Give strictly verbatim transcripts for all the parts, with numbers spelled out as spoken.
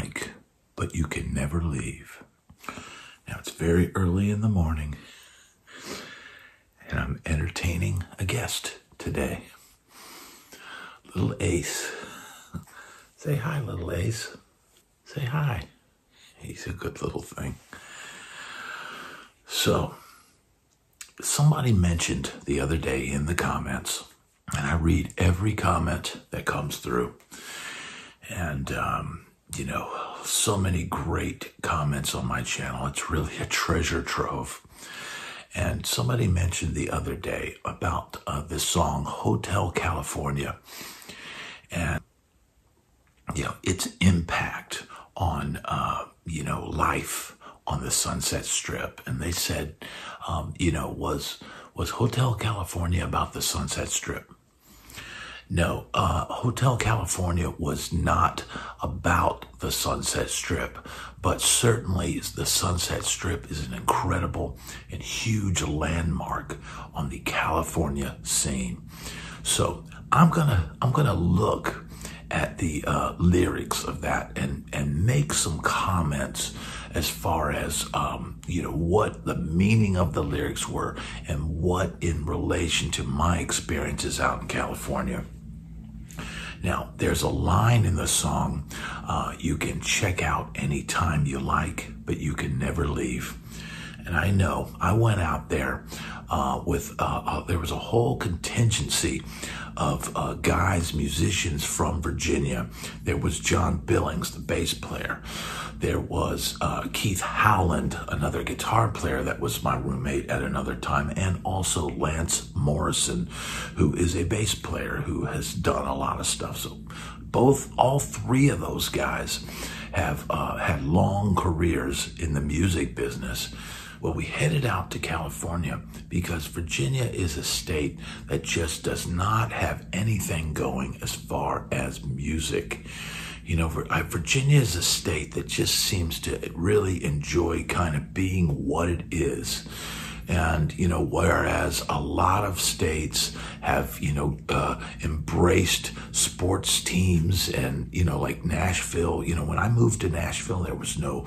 like, but you can never leave. Now it's very early in the morning, and I'm entertaining a guest today. Little Ace. Say hi, little Ace. Say hi. He's a good little thing. So, somebody mentioned the other day in the comments, and I read every comment that comes through. And, um, you know, so many great comments on my channel. It's really a treasure trove. And somebody mentioned the other day about uh, this song, Hotel California, and, you know, its impact on, uh, you know, life on the Sunset Strip. And they said, um, you know, was was Hotel California about the Sunset Strip? No, uh, Hotel California was not about the Sunset Strip, but certainly the Sunset Strip is an incredible and huge landmark on the California scene. So I'm gonna I'm gonna look at the uh, lyrics of that and and make some comments as far as um, you know, what the meaning of the lyrics were and what in relation to my experiences out in California. Now, there's a line in the song, uh, you can check out anytime you like, but you can never leave. And I know, I went out there uh, with, uh, uh, there was a whole contingency of uh, guys, musicians from Virginia. There was John Billings, the bass player. There was uh, Keith Howland, another guitar player that was my roommate at another time, and also Lance Morrison, who is a bass player who has done a lot of stuff. So both, all three of those guys have uh, had long careers in the music business. Well, we headed out to California because Virginia is a state that just does not have anything going as far as music. You know, Virginia is a state that just seems to really enjoy kind of being what it is. And, you know, whereas a lot of states have, you know, uh, embraced sports teams and, you know, like Nashville, you know, when I moved to Nashville, there was no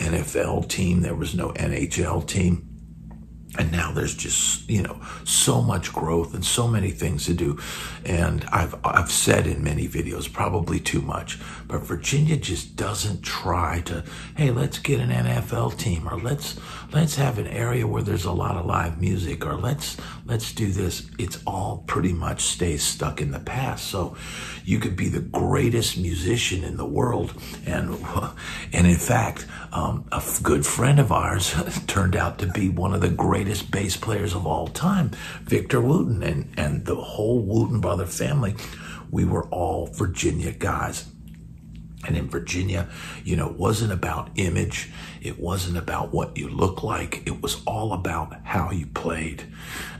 N F L team, there was no N H L team. And now there's just, you know, so much growth and so many things to do. And I've, I've said in many videos, probably too much, but Virginia just doesn't try to, hey, let's get an N F L team, or let's, let's have an area where there's a lot of live music, or let's, let's do this. It's all pretty much stays stuck in the past. So you could be the greatest musician in the world. And, and in fact, um, a good friend of ours turned out to be one of the greatest Greatest bass players of all time, Victor Wooten, and, and the whole Wooten brother family. We were all Virginia guys. And in Virginia, you know, it wasn't about image. It wasn't about what you look like. It was all about how you played.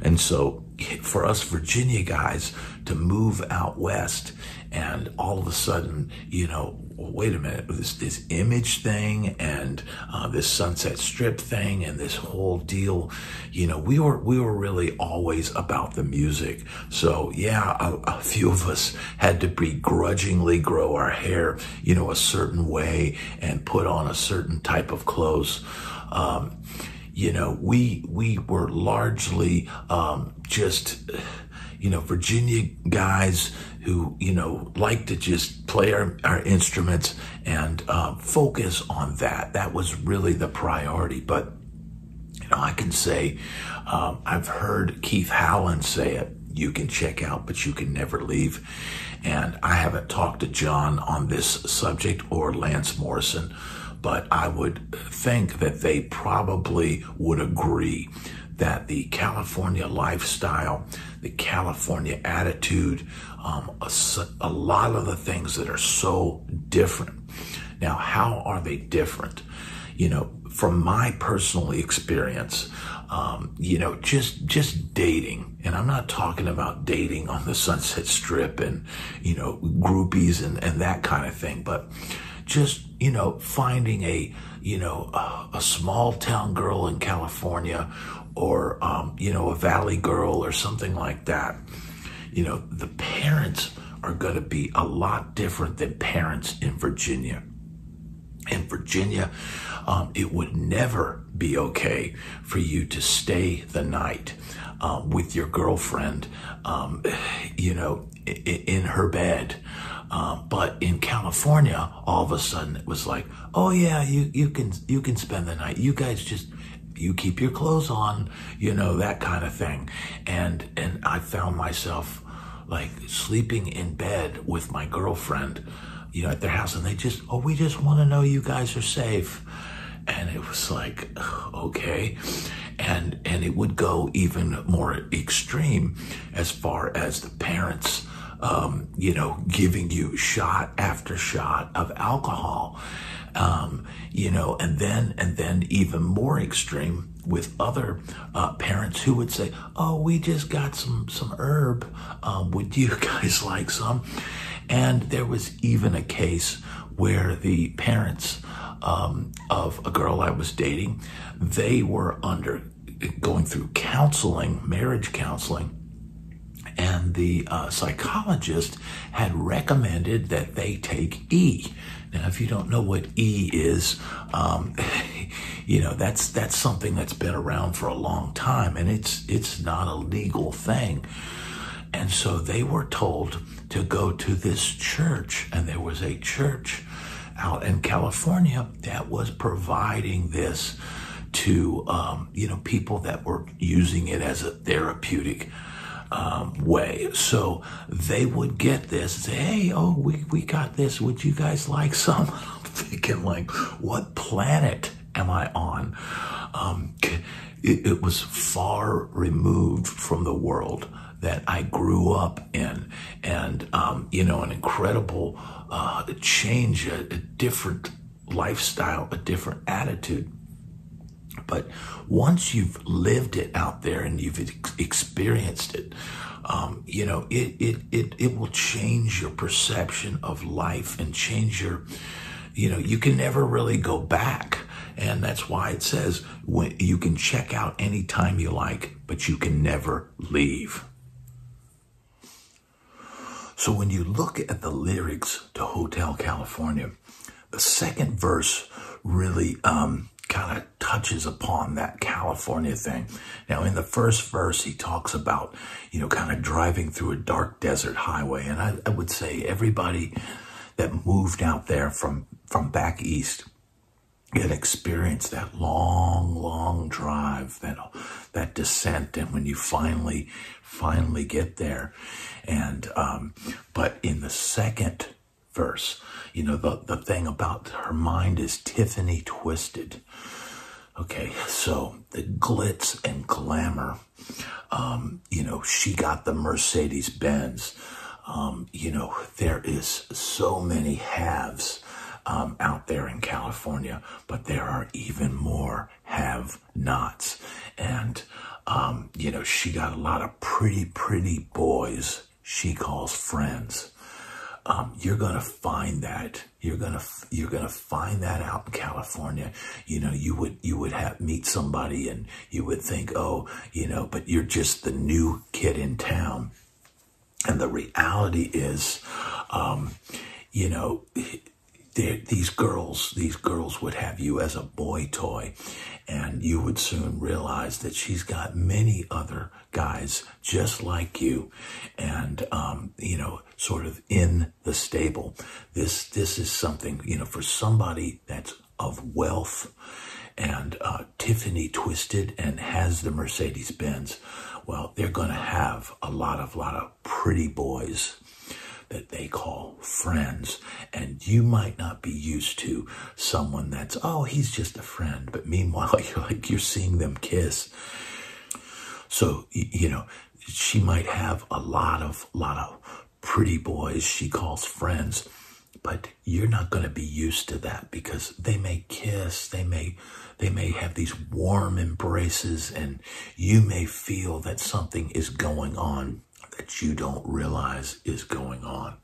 And so for us Virginia guys to move out west and all of a sudden, you know, wait a minute, this, this image thing and uh, this Sunset Strip thing and this whole deal, you know, we were we were really always about the music. So yeah, a, a few of us had to begrudgingly grow our hair, you know, a certain way and put on a certain type of clothes. Um, you know, we we were largely um, just, you know, Virginia guys who, you know, like to just play our, our instruments and um, focus on that. That was really the priority. But, you know, I can say, um, I've heard Keith Howland say it, you can check out, but you can never leave. And I haven't talked to John on this subject or Lance Morrison, but I would think that they probably would agree that the California lifestyle, the California attitude, um, a, a lot of the things that are so different. Now, how are they different? You know, from my personal experience, um, you know, just just dating, and I'm not talking about dating on the Sunset Strip and, you know, groupies and, and that kind of thing, but just, you know, finding a, you know, a, a small town girl in California, or, um, you know, a valley girl or something like that. You know, the parents are going to be a lot different than parents in Virginia. in Virginia, um, it would never be okay for you to stay the night um, with your girlfriend, um, you know, in, in her bed. Um, but in California, all of a sudden it was like, oh yeah, you, you can, you can spend the night. You guys just, you keep your clothes on, you know, that kind of thing. And, and I found myself like sleeping in bed with my girlfriend, you know, at their house, and they just, oh, we just want to know you guys are safe. And it was like, okay. And, and it would go even more extreme as far as the parents, um, you know, giving you shot after shot of alcohol, um, you know, and then, and then even more extreme with other uh, parents who would say, oh, we just got some, some herb. Um, would you guys like some? And there was even a case where the parents um, of a girl I was dating, they were under going through counseling, marriage counseling, and the uh, psychologist had recommended that they take E. Now, if you don't know what E is, um, you know, that's that's something that's been around for a long time, and it's it's not a legal thing. And so they were told to go to this church, and there was a church out in California that was providing this to, um, you know, people that were using it as a therapeutic um, way. So they would get this and say, hey, oh, we, we got this. Would you guys like some? I'm thinking like, what planet am I on? Um, it, it was far removed from the world that I grew up in, and, um, you know, an incredible uh, change, a, a different lifestyle, a different attitude. But once you've lived it out there and you've ex experienced it, um, you know, it, it, it, it will change your perception of life and change your, you know, you can never really go back. And that's why it says when you can check out anytime you like, but you can never leave. So when you look at the lyrics to Hotel California, the second verse really um, kind of touches upon that California thing. Now, in the first verse, he talks about, you know, kind of driving through a dark desert highway. And I, I would say everybody that moved out there from, from back east had experienced that long, long drive, that, that descent. And when you finally, finally get there, and um but in the second verse, you know, the the thing about her mind is Tiffany twisted. Okay, so the glitz and glamour, um you know, she got the Mercedes Benz, um you know, there is so many haves um out there in California, but there are even more have nots. And Um, you know, she got a lot of pretty, pretty boys she calls friends. Um, you're going to find that. You're going to, you're going to find that out in California. You know, you would, you would have meet somebody and you would think, oh, you know, but you're just the new kid in town. And the reality is, um, you know, these girls, these girls would have you as a boy toy, and you would soon realize that she's got many other guys just like you, and, um, you know, sort of in the stable. This, this is something, you know, for somebody that's of wealth and, uh, Tiffany twisted and has the Mercedes Benz. Well, they're going to have a lot of, lot of pretty boys that they call friends. And you might not be used to someone that's, oh, he's just a friend, but meanwhile you're like, you're seeing them kiss. So, you know, she might have a lot of lot of pretty boys she calls friends, but you're not going to be used to that, because they may kiss, they may they may have these warm embraces, and you may feel that something is going on that you don't realize is going on.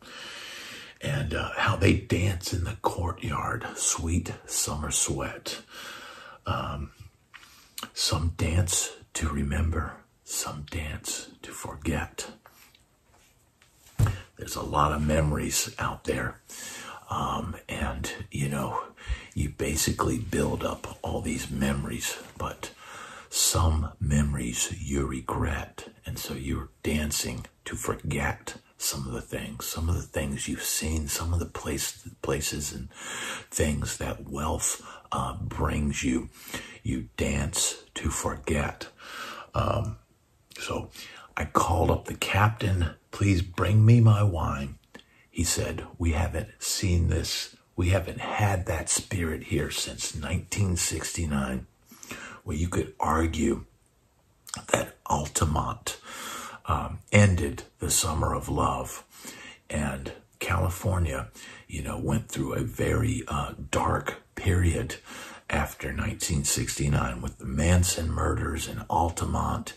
And uh, how they dance in the courtyard, sweet summer sweat. Um, some dance to remember, some dance to forget. There's a lot of memories out there Um, and, you know, you basically build up all these memories, but some memories you regret. And so you're dancing to forget some of the things, some of the things you've seen, some of the place, places and things that wealth uh, brings you. You dance to forget. Um, so I called up the captain, please bring me my wine. He said, we haven't seen this. We haven't had that spirit here since nineteen sixty-nine. Well, you could argue that Altamont um, ended the summer of love, and California, you know, went through a very uh, dark period after nineteen sixty-nine with the Manson murders and Altamont,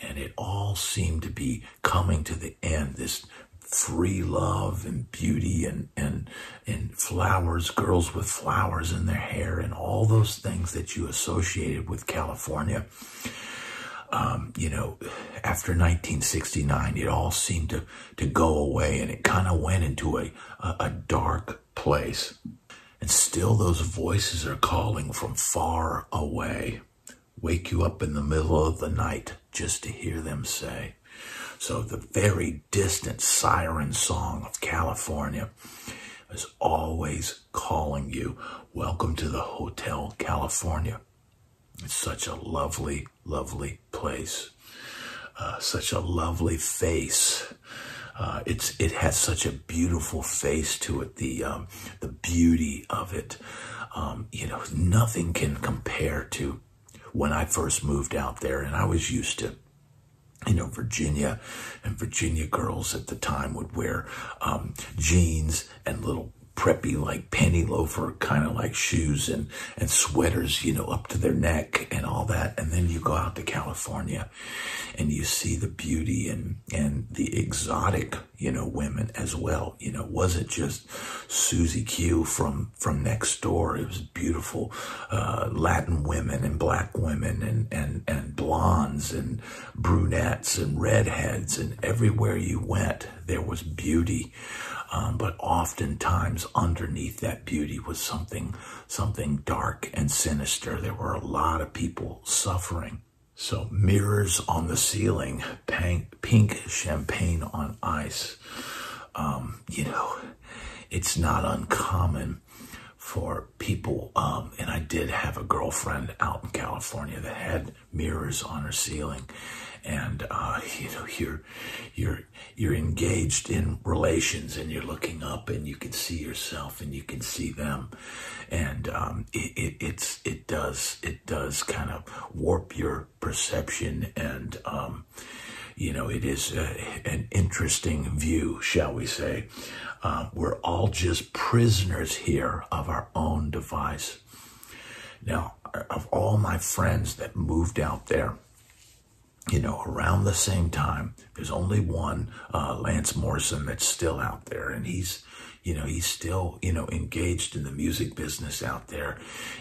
and it all seemed to be coming to the end. This free love and beauty and and and flowers, girls with flowers in their hair, and all those things that you associated with California. Um, you know, after nineteen sixty-nine, it all seemed to to go away, and it kind of went into a, a a dark place. And still, those voices are calling from far away, wake you up in the middle of the night just to hear them say. So the very distant siren song of California is always calling you, welcome to the Hotel California. It's such a lovely, lovely place, uh, such a lovely face. Uh, it's it has such a beautiful face to it, the um, the beauty of it. Um, you know, nothing can compare to when I first moved out there, and I was used to, you know, Virginia and Virginia girls at the time would wear um, jeans and little preppy, like penny loafer kind of like shoes and, and sweaters, you know, up to their neck and all that. And then you go out to California and you see the beauty and, and the exotic, you know, women as well. You know, wasn't just Susie Q from, from next door. It was beautiful, uh, Latin women and black women and, and, and blondes and brunettes and redheads, and everywhere you went, there was beauty. Um, but oftentimes underneath that beauty was something, something dark and sinister. There were a lot of people suffering. So mirrors on the ceiling, pink, pink champagne on ice. Um, you know, it's not uncommon for people. Um, and I did have a girlfriend out in California that had mirrors on her ceiling. And, uh, you know, you're, you're, you're engaged in relations and you're looking up and you can see yourself and you can see them. And, um, it, it, it's, it does, it does kind of warp your perception. And, um, you know, it is a, an interesting view, shall we say. Uh, we're all just prisoners here of our own device. Now, of all my friends that moved out there, you know, around the same time, there's only one, uh, Lance Morrison, that's still out there. And he's, you know, he's still, you know, engaged in the music business out there.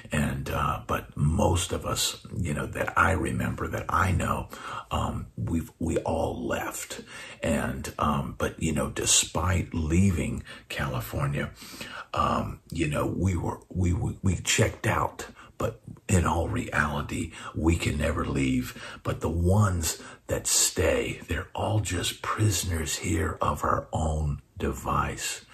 And, uh, but most of us, you know, that I remember, that I know, um, we've, we all left. And, um, but, you know, despite leaving California, um, you know, we were, we, we, we checked out. But in all reality, we can never leave. But the ones that stay, they're all just prisoners here of our own device,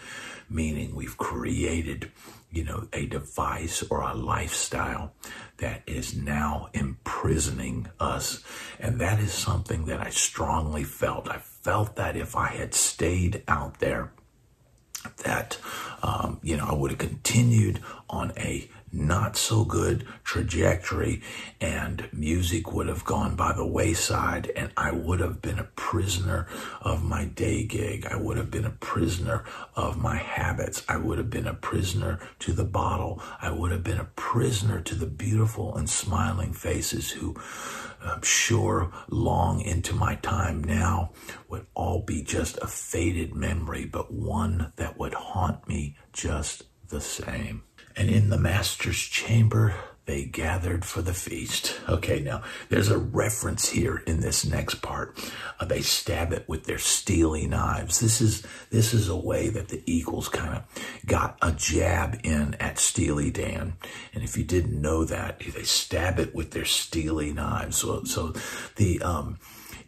meaning we've created, you know, a device or a lifestyle that is now imprisoning us. And that is something that I strongly felt. I felt that if I had stayed out there, that, um, you know, I would have continued on a not so good trajectory, and music would have gone by the wayside, and I would have been a prisoner of my day gig. I would have been a prisoner of my habits. I would have been a prisoner to the bottle. I would have been a prisoner to the beautiful and smiling faces who, I'm sure, long into my time now would all be just a faded memory, but one that would haunt me just the same. And in the master's chamber, They gathered for the feast. Okay, now, there's a reference here in this next part. Uh, they stab it with their steely knives. This is, this is a way that the Eagles kind of got a jab in at Steely Dan. And if you didn't know that, they stab it with their steely knives. So, so the... um.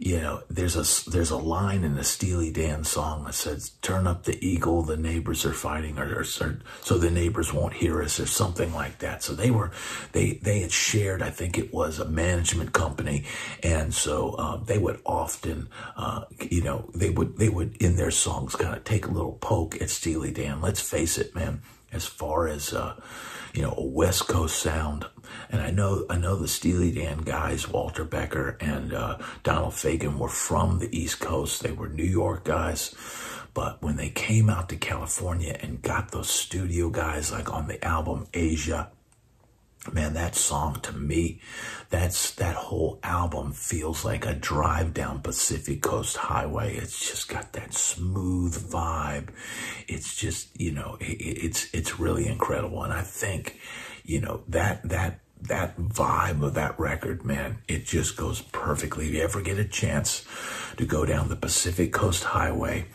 You know, there's a, there's a line in the Steely Dan song that says, turn up the eagle, the neighbors are fighting, or, or so the neighbors won't hear us, or something like that. So they were, they, they had shared, I think it was a management company. And so uh, they would often, uh, you know, they would, they would in their songs kind of take a little poke at Steely Dan. Let's face it, man, as far as, uh, you know, a West Coast sound. And I know, I know the Steely Dan guys, Walter Becker and uh, Donald Fagan, were from the East Coast. They were New York guys. But when they came out to California and got those studio guys, like on the album Asia, man, that song to me, that's, that whole album feels like a drive down Pacific Coast Highway. It's just got that smooth vibe. It's just, you know, it, it's, it's really incredible. And I think, you know, that, that, that vibe of that record, man, it just goes perfectly. If you ever get a chance to go down the Pacific Coast Highway,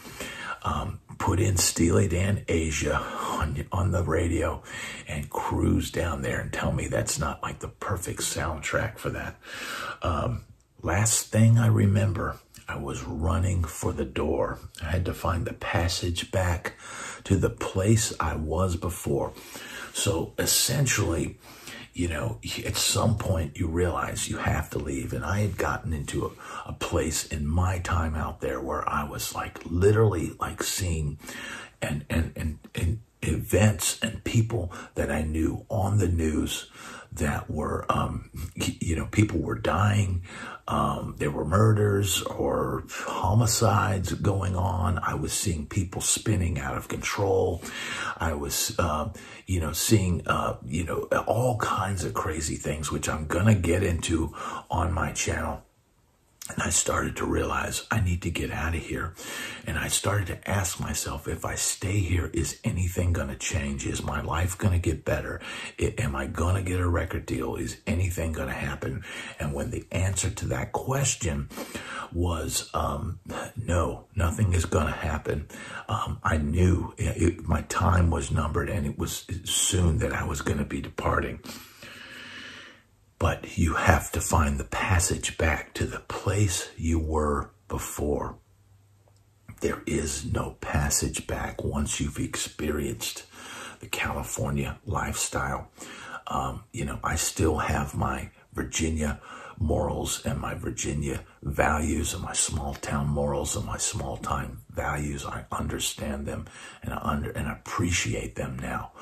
um, put in Steely Dan Asia on, on the radio and cruise down there, and tell me that's not like the perfect soundtrack for that. Um, last thing I remember, I was running for the door. I had to find the passage back to the place I was before. So essentially, you know, at some point you realize you have to leave. And I had gotten into a, a place in my time out there where I was like literally like seeing and, and, and, and events and people that I knew on the news that were, um, you know, people were dying. Um, there were murders or homicides going on. I was seeing people spinning out of control. I was, um, you know, seeing, uh, you know, all kinds of crazy things, which I'm going to get into on my channel. And I started to realize I need to get out of here. And I started to ask myself, if I stay here, is anything going to change? Is my life going to get better? It, am I going to get a record deal? Is anything going to happen? And when the answer to that question was, um, no, nothing is going to happen. Um, I knew it, it, my time was numbered, and it was soon that I was going to be departing. But you have to find the passage back to the place you were before. There is no passage back once you've experienced the California lifestyle. Um, you know, I still have my Virginia morals and my Virginia values and my small town morals and my small time values. I understand them, and I under and appreciate them now.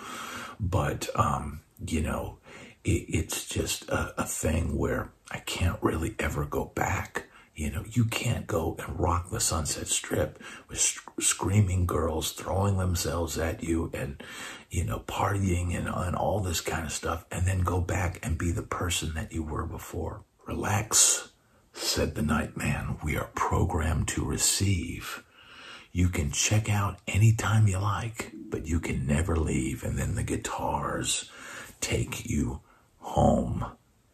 But, um, you know, it's just a, a thing where I can't really ever go back. You know, you can't go and rock the Sunset Strip with screaming girls throwing themselves at you and, you know, partying and, and all this kind of stuff, and then go back and be the person that you were before. Relax, said the night man. We are programmed to receive. You can check out anytime you like, but you can never leave. And then the guitars take you home,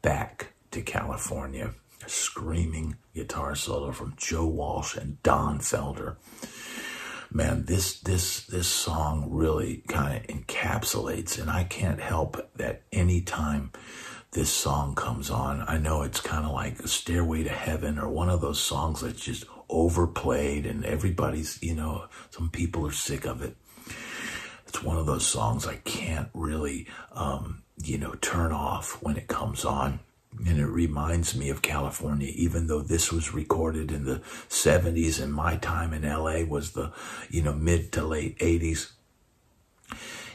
back to California. A screaming guitar solo from Joe Walsh and Don Felder. Man, this this this song really kind of encapsulates, and I can't help that any time this song comes on, I know it's kind of like a Stairway to Heaven or one of those songs that's just overplayed and everybody's, you know, some people are sick of it. It's one of those songs I can't really, um, you know, turn off when it comes on. And it reminds me of California, even though this was recorded in the seventies and my time in L A was the, you know, mid to late eighties.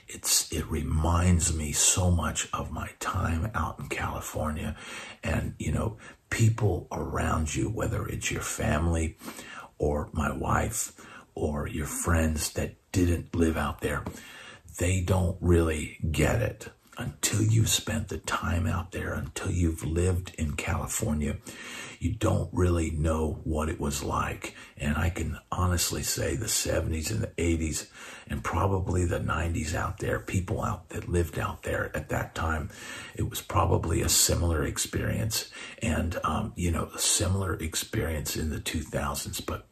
It's, it reminds me so much of my time out in California. And, you know, people around you, whether it's your family or my wife or your friends that didn't live out there, they don't really get it. until you've spent the time out there, until you've lived in California, you don't really know what it was like. And I can honestly say the seventies and the eighties and probably the nineties out there, people out that lived out there at that time, it was probably a similar experience. And, um, you know, a similar experience in the two thousands. But,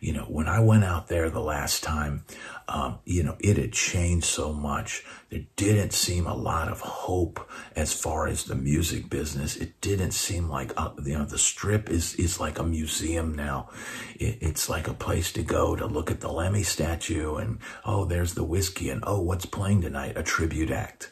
you know, when I went out there the last time, um, you know, it had changed so much. There didn't seem a lot of hope as far as the music business. It didn't seem like, uh, you know, the Strip is, is like a museum now. It, it's like a place to go to look at the Lemmy statue and, oh, there's the whiskey, and, oh, what's playing tonight? A tribute act.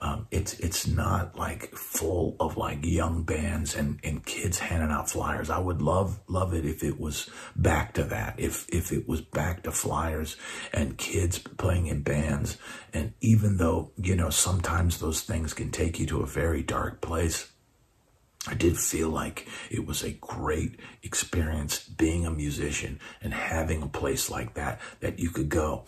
Um, it's it's not like full of like young bands and, and kids handing out flyers. I would love love it if it was back to that. If if it was back to flyers and kids playing in bands. And even though, you know, sometimes those things can take you to a very dark place, I did feel like it was a great experience being a musician and having a place like that that you could go.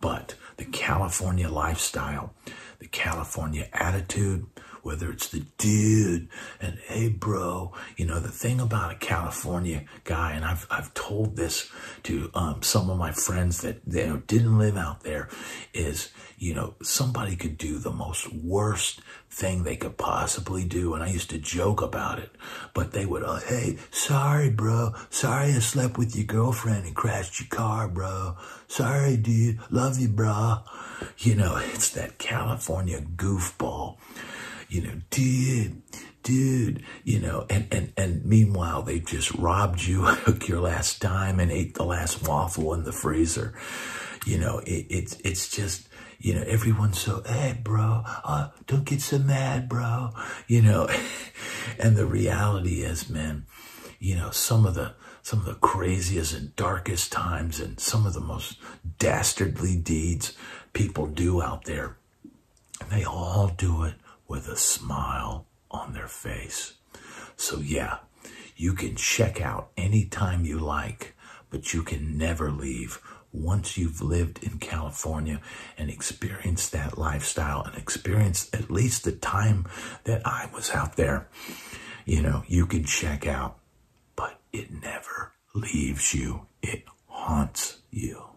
But the California lifestyle, the California attitude, whether it's the dude and, hey, bro, you know, the thing about a California guy, and I've, I've told this to um, some of my friends that, you know, didn't live out there, is, you know, somebody could do the most worst thing they could possibly do. And I used to joke about it, but they would, uh, hey, sorry, bro. Sorry I slept with your girlfriend and crashed your car, bro. Sorry, dude. Love you, bro. You know, it's that California goofball. You know, dude, dude, you know, and, and, and meanwhile, they just robbed you, took your last dime and ate the last waffle in the freezer. You know, it, it's, it's just, you know, everyone's so, hey, bro, uh, don't get so mad, bro. You know, and the reality is, man, you know, some of the, some of the craziest and darkest times and some of the most dastardly deeds people do out there, they all do it with a smile on their face. So yeah, you can check out anytime you like, but you can never leave. Once you've lived in California and experienced that lifestyle and experienced at least the time that I was out there, you know, you can check out, but it never leaves you. It haunts you.